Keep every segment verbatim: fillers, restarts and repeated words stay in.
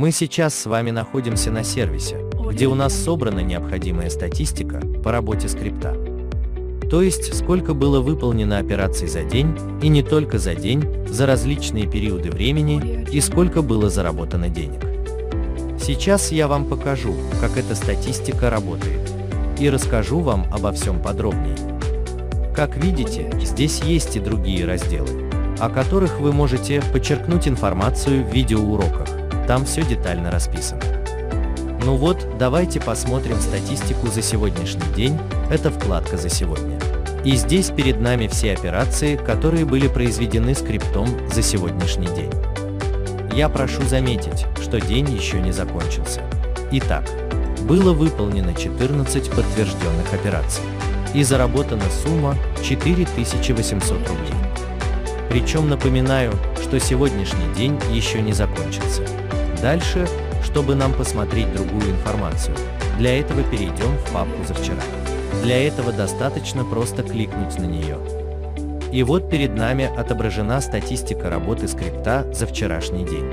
Мы сейчас с вами находимся на сервисе, где у нас собрана необходимая статистика по работе скрипта. То есть, сколько было выполнено операций за день, и не только за день, за различные периоды времени, и сколько было заработано денег. Сейчас я вам покажу, как эта статистика работает, и расскажу вам обо всем подробнее. Как видите, здесь есть и другие разделы, о которых вы можете почерпнуть информацию в видеоуроках, там все детально расписано. Ну вот, давайте посмотрим статистику за сегодняшний день, это вкладка «За сегодня». И здесь перед нами все операции, которые были произведены скриптом за сегодняшний день. Я прошу заметить, что день еще не закончился. Итак, было выполнено четырнадцать подтвержденных операций. И заработана сумма четыре тысячи восемьсот рублей. Причем напоминаю, что сегодняшний день еще не закончился. Дальше, чтобы нам посмотреть другую информацию, для этого перейдем в папку «За вчера». Для этого достаточно просто кликнуть на нее. И вот перед нами отображена статистика работы скрипта за вчерашний день.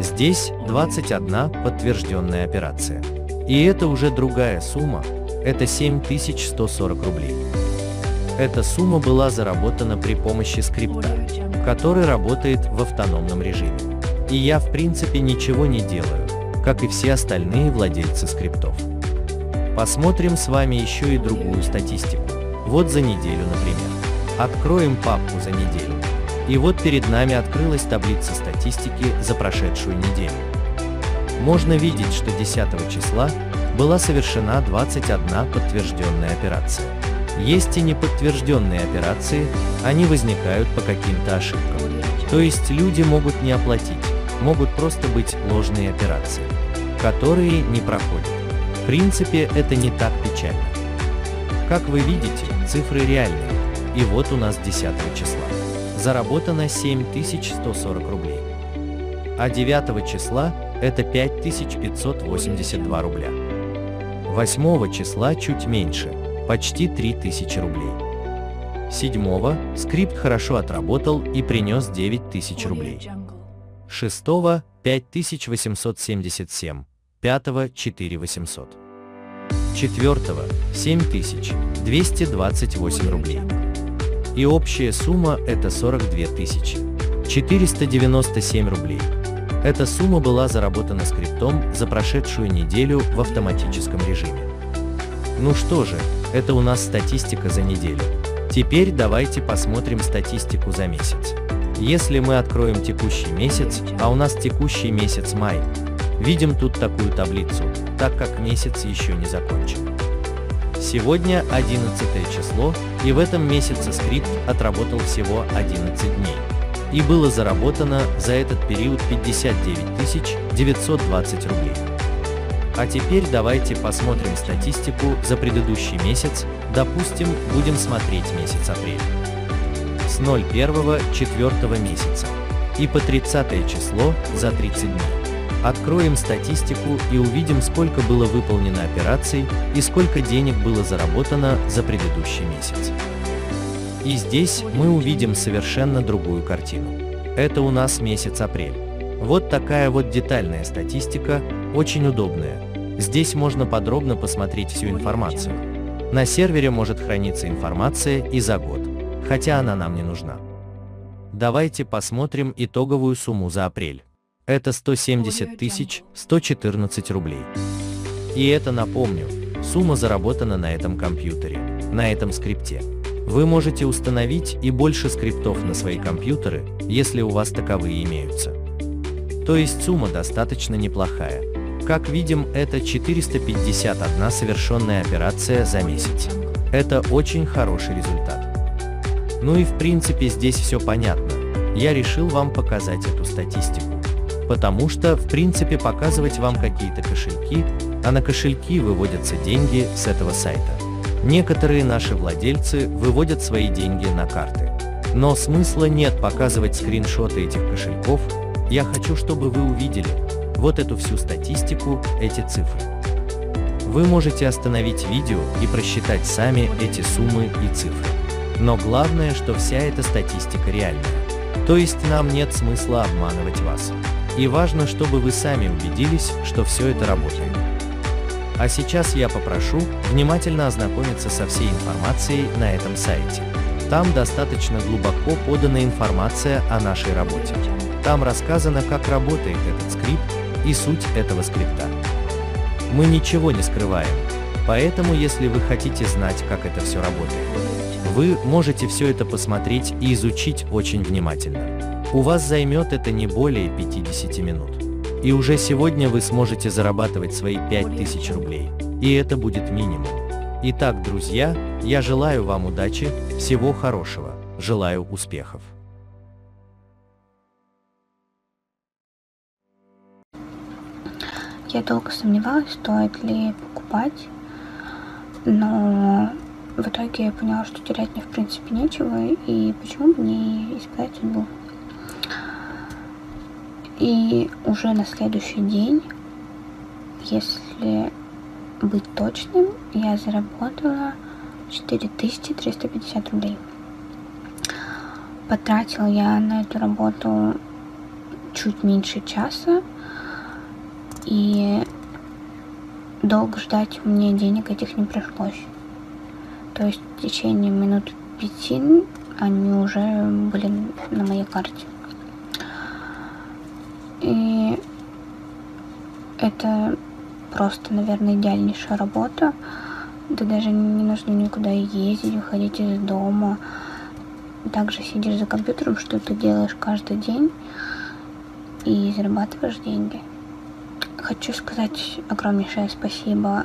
Здесь двадцать одна подтвержденная операция. И это уже другая сумма, это семь тысяч сто сорок рублей. Эта сумма была заработана при помощи скрипта, который работает в автономном режиме. И я в принципе ничего не делаю, как и все остальные владельцы скриптов. Посмотрим с вами еще и другую статистику. Вот за неделю, например. Откроем папку «За неделю». И вот перед нами открылась таблица статистики за прошедшую неделю. Можно видеть, что десятого числа была совершена двадцать одна подтвержденная операция. Есть и неподтвержденные операции, они возникают по каким-то ошибкам. То есть люди могут не оплатить, могут просто быть ложные операции, которые не проходят. В принципе, это не так печально. Как вы видите, цифры реальные. И вот у нас десятого числа. Заработано семь тысяч сто сорок рублей. А девятого числа это пять тысяч пятьсот восемьдесят два рубля. восьмого числа чуть меньше, почти три тысячи рублей. седьмого скрипт хорошо отработал и принес девять тысяч рублей. шестого пять тысяч восемьсот семьдесят семь, пятого четыре тысячи восемьсот, четвёртого семь тысяч двести двадцать восемь рублей. И общая сумма это сорок две тысячи четыреста девяносто семь рублей. Эта сумма была заработана скриптом за прошедшую неделю в автоматическом режиме. Ну что же, это у нас статистика за неделю. Теперь давайте посмотрим статистику за месяц. Если мы откроем текущий месяц, а у нас текущий месяц май, видим тут такую таблицу, так как месяц еще не закончен. Сегодня одиннадцатое число, и в этом месяце скрипт отработал всего одиннадцать дней. И было заработано за этот период пятьдесят девять тысяч девятьсот двадцать рублей. А теперь давайте посмотрим статистику за предыдущий месяц, допустим, будем смотреть месяц апрель. С ноль первого четвёртого месяца и по тридцатое число за тридцать дней. Откроем статистику и увидим, сколько было выполнено операций и сколько денег было заработано за предыдущий месяц. И здесь мы увидим совершенно другую картину. Это у нас месяц апрель. Вот такая вот детальная статистика, очень удобная. Здесь можно подробно посмотреть всю информацию. На сервере может храниться информация и за год, хотя она нам не нужна. Давайте посмотрим итоговую сумму за апрель. Это сто семьдесят тысяч сто четырнадцать рублей. И это, напомню, сумма заработана на этом компьютере, на этом скрипте. Вы можете установить и больше скриптов на свои компьютеры, если у вас таковые имеются. То есть сумма достаточно неплохая. Как видим, это четыреста пятьдесят одна совершенная операция за месяц. Это очень хороший результат. Ну и в принципе здесь все понятно. Я решил вам показать эту статистику. Потому что, в принципе, показывать вам какие-то кошельки, а на кошельки выводятся деньги с этого сайта. Некоторые наши владельцы выводят свои деньги на карты. Но смысла нет показывать скриншоты этих кошельков, я хочу, чтобы вы увидели вот эту всю статистику, эти цифры. Вы можете остановить видео и просчитать сами эти суммы и цифры. Но главное, что вся эта статистика реальная. То есть нам нет смысла обманывать вас. И важно, чтобы вы сами убедились, что все это работает. А сейчас я попрошу внимательно ознакомиться со всей информацией на этом сайте. Там достаточно глубоко подана информация о нашей работе. Там рассказано, как работает этот скрипт и суть этого скрипта. Мы ничего не скрываем, поэтому если вы хотите знать, как это все работает, вы можете все это посмотреть и изучить очень внимательно. У вас займет это не более пятидесяти минут. И уже сегодня вы сможете зарабатывать свои пять тысяч рублей. И это будет минимум. Итак, друзья, я желаю вам удачи, всего хорошего, желаю успехов. Я долго сомневалась, стоит ли покупать, но в итоге я поняла, что терять мне в принципе нечего, и почему бы не испытать судьбу. И уже на следующий день, если быть точным, я заработала четыре тысячи триста пятьдесят рублей. Потратила я на эту работу чуть меньше часа. И долго ждать мне денег этих не пришлось. То есть в течение минут пяти они уже были на моей карте. И это просто, наверное, идеальнейшая работа. Да даже не нужно никуда ездить, уходить из дома. Также сидишь за компьютером, что ты делаешь каждый день и зарабатываешь деньги. Хочу сказать огромнейшее спасибо